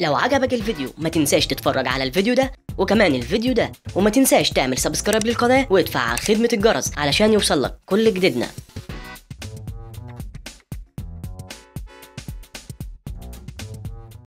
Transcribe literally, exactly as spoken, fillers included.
لو عجبك الفيديو ما تنساش تتفرج على الفيديو ده وكمان الفيديو ده، وما تنساش تعمل سبسكرايب للقناة وتفعل خدمة الجرس علشان يوصلك كل جديدنا.